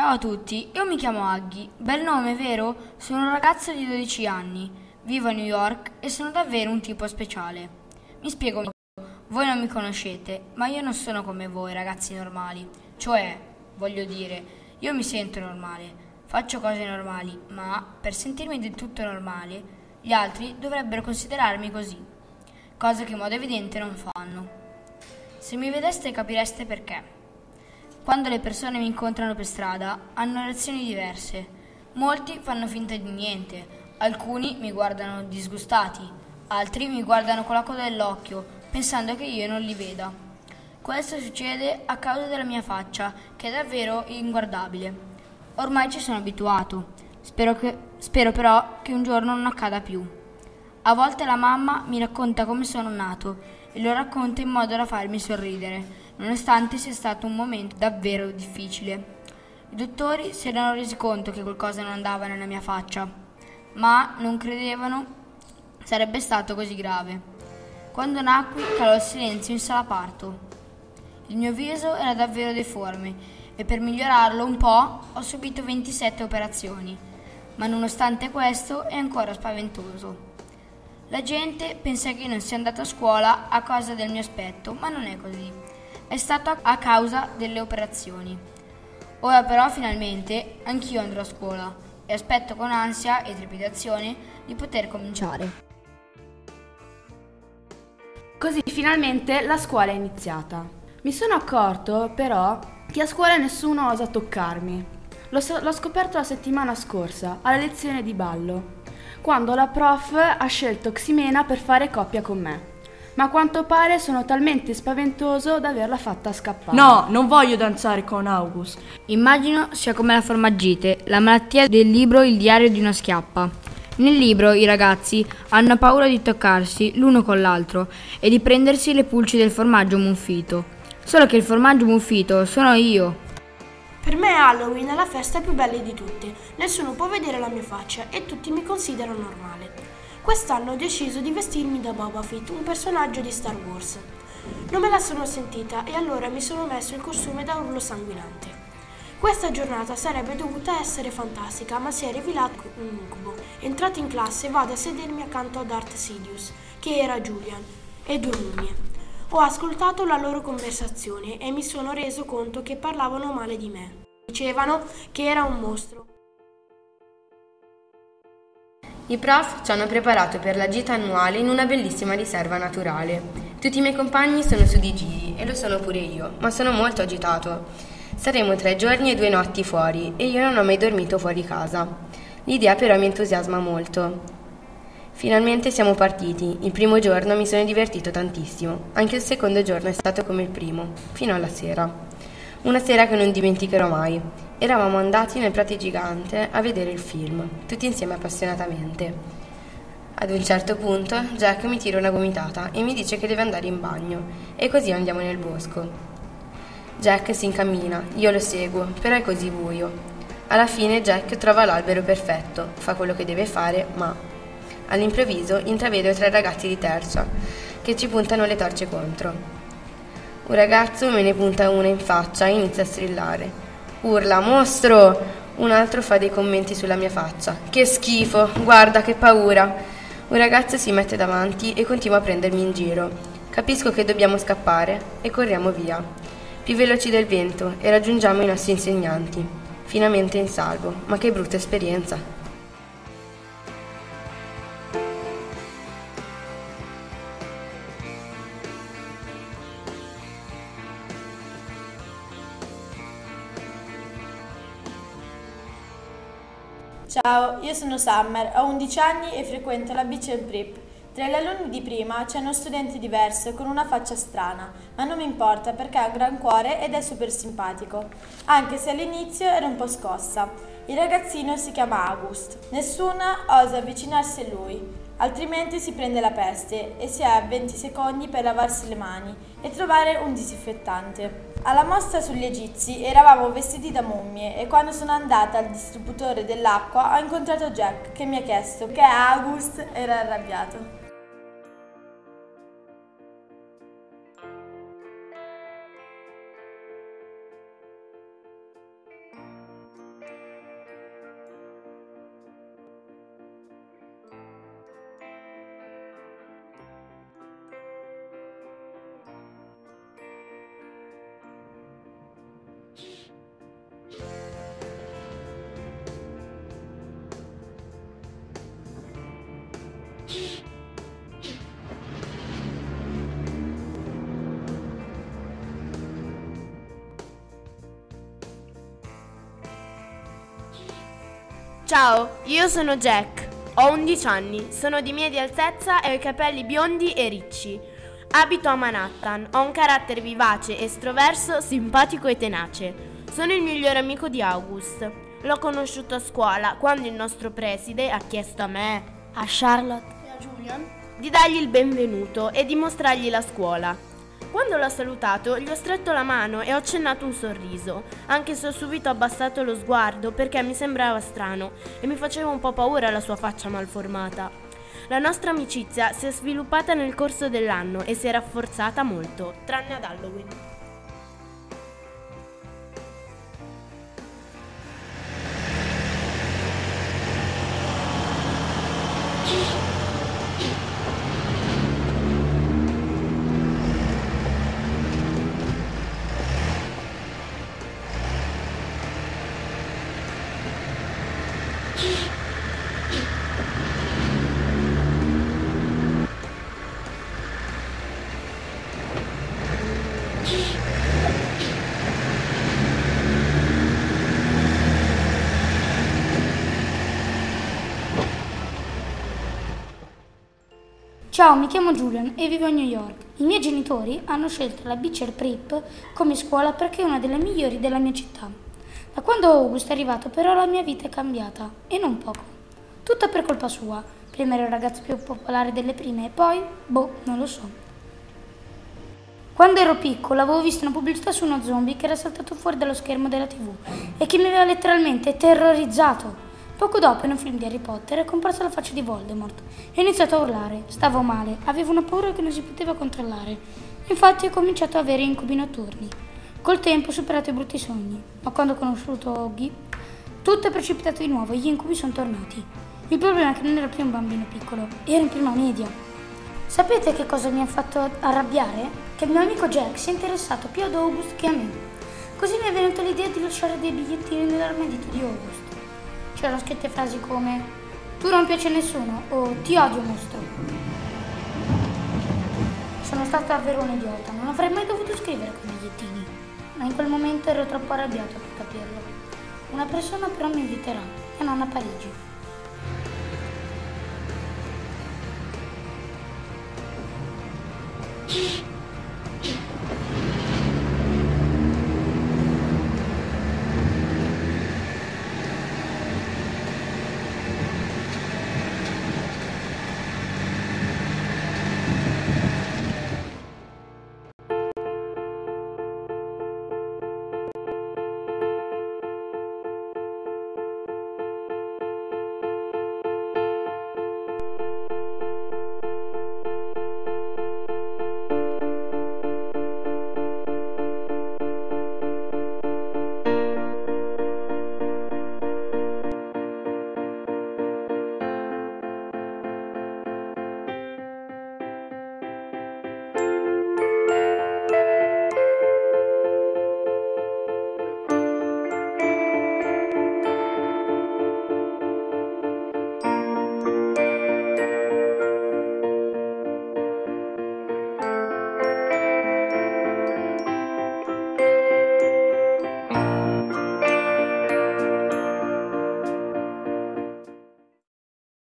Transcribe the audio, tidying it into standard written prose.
Ciao a tutti, io mi chiamo Auggie, bel nome vero? Sono un ragazzo di 12 anni, vivo a New York e sono davvero un tipo speciale. Mi spiego, voi non mi conoscete, ma io non sono come voi ragazzi normali, cioè, voglio dire, io mi sento normale, faccio cose normali, ma per sentirmi del tutto normale, gli altri dovrebbero considerarmi così, cosa che in modo evidente non fanno. Se mi vedeste capireste perché. Quando le persone mi incontrano per strada, hanno reazioni diverse. Molti fanno finta di niente, alcuni mi guardano disgustati, altri mi guardano con la coda dell'occhio, pensando che io non li veda. Questo succede a causa della mia faccia, che è davvero inguardabile. Ormai ci sono abituato, spero però che un giorno non accada più. A volte la mamma mi racconta come sono nato e lo racconta in modo da farmi sorridere, nonostante sia stato un momento davvero difficile. I dottori si erano resi conto che qualcosa non andava nella mia faccia, ma non credevano sarebbe stato così grave. Quando nacqui calò il silenzio in sala parto. Il mio viso era davvero deforme e per migliorarlo un po' ho subito 27 operazioni, ma nonostante questo è ancora spaventoso. La gente pensa che io non sia andato a scuola a causa del mio aspetto, ma non è così. È stato a causa delle operazioni. Ora però finalmente anch'io andrò a scuola e aspetto con ansia e trepidazione di poter cominciare. Così finalmente la scuola è iniziata. Mi sono accorto però che a scuola nessuno osa toccarmi. L'ho scoperto la settimana scorsa alla lezione di ballo, quando la prof ha scelto Ximena per fare coppia con me. Ma a quanto pare sono talmente spaventoso da averla fatta scappare. No, non voglio danzare con August. Immagino sia come la formaggite, la malattia del libro Il diario di una schiappa. Nel libro i ragazzi hanno paura di toccarsi l'uno con l'altro e di prendersi le pulci del formaggio muffito. Solo che il formaggio muffito sono io. Per me Halloween è la festa più bella di tutte. Nessuno può vedere la mia faccia e tutti mi considerano normale. Quest'anno ho deciso di vestirmi da Boba Fett, un personaggio di Star Wars. Non me la sono sentita e allora mi sono messo il costume da urlo sanguinante. Questa giornata sarebbe dovuta essere fantastica, ma si è rivelato un incubo. Entrato in classe vado a sedermi accanto a Darth Sidious, che era Julian, e due mummie. Ho ascoltato la loro conversazione e mi sono reso conto che parlavano male di me. Dicevano che era un mostro. I prof ci hanno preparato per la gita annuale in una bellissima riserva naturale. Tutti i miei compagni sono su di giri e lo sono pure io, ma sono molto agitato. Saremo 3 giorni e 2 notti fuori e io non ho mai dormito fuori casa. L'idea però mi entusiasma molto. Finalmente siamo partiti. Il primo giorno mi sono divertito tantissimo. Anche il secondo giorno è stato come il primo, fino alla sera. Una sera che non dimenticherò mai. Eravamo andati nel Prato Gigante a vedere il film, tutti insieme appassionatamente. Ad un certo punto Jack mi tira una gomitata e mi dice che deve andare in bagno, e così andiamo nel bosco. Jack si incammina, io lo seguo, però è così buio. Alla fine Jack trova l'albero perfetto, fa quello che deve fare, ma all'improvviso intravedo 3 ragazzi di terza che ci puntano le torce contro. Un ragazzo me ne punta una in faccia e inizia a strillare. Urla, mostro! Un altro fa dei commenti sulla mia faccia. Che schifo, guarda che paura! Un ragazzo si mette davanti e continua a prendermi in giro. Capisco che dobbiamo scappare e corriamo via, più veloci del vento, e raggiungiamo i nostri insegnanti. Finalmente in salvo, ma che brutta esperienza! Ciao, io sono Summer, ho 11 anni e frequento la Beecher Prep. Tra gli alunni di prima c'è uno studente diverso con una faccia strana, ma non mi importa perché ha un gran cuore ed è super simpatico, anche se all'inizio ero un po' scossa. Il ragazzino si chiama August. Nessuna osa avvicinarsi a lui, altrimenti si prende la peste e si ha 20 secondi per lavarsi le mani e trovare un disinfettante. Alla mostra sugli egizi eravamo vestiti da mummie e quando sono andata al distributore dell'acqua ho incontrato Jack che mi ha chiesto perché August era arrabbiato. Ciao, io sono Jack, ho 11 anni, sono di media altezza e ho i capelli biondi e ricci. Abito a Manhattan, ho un carattere vivace, estroverso, simpatico e tenace. Sono il migliore amico di August. L'ho conosciuto a scuola quando il nostro preside ha chiesto a me, a Charlotte e a Julian di dargli il benvenuto e di mostrargli la scuola. Quando l'ho salutato gli ho stretto la mano e ho accennato un sorriso, anche se ho subito abbassato lo sguardo perché mi sembrava strano e mi faceva un po' paura la sua faccia malformata. La nostra amicizia si è sviluppata nel corso dell'anno e si è rafforzata molto, tranne ad Halloween. Ciao, mi chiamo Julian e vivo a New York. I miei genitori hanno scelto la Beecher Prep come scuola perché è una delle migliori della mia città. Da quando August è arrivato però la mia vita è cambiata, e non poco. Tutto per colpa sua. Prima ero il ragazzo più popolare delle prime e poi, non lo so. Quando ero piccola avevo visto una pubblicità su uno zombie che era saltato fuori dallo schermo della TV e che mi aveva letteralmente terrorizzato. Poco dopo, in un film di Harry Potter, è comparsa la faccia di Voldemort e ho iniziato a urlare. Stavo male, avevo una paura che non si poteva controllare. Infatti ho cominciato ad avere incubi notturni. Col tempo ho superato i brutti sogni, ma quando ho conosciuto Auggie, tutto è precipitato di nuovo e gli incubi sono tornati. Il problema è che non ero più un bambino piccolo, ero in prima media. Sapete che cosa mi ha fatto arrabbiare? Che il mio amico Jack si è interessato più ad August che a me. Così mi è venuta l'idea di lasciare dei bigliettini nell'armadito di August. C'erano scritte frasi come "Tu non piaci a nessuno" o "Ti odio, mostro". Sono stata davvero un idiota, non avrei mai dovuto scrivere quei bigliettini, ma in quel momento ero troppo arrabbiato per capirlo. Una persona però mi inviterà, mia nonna a Parigi.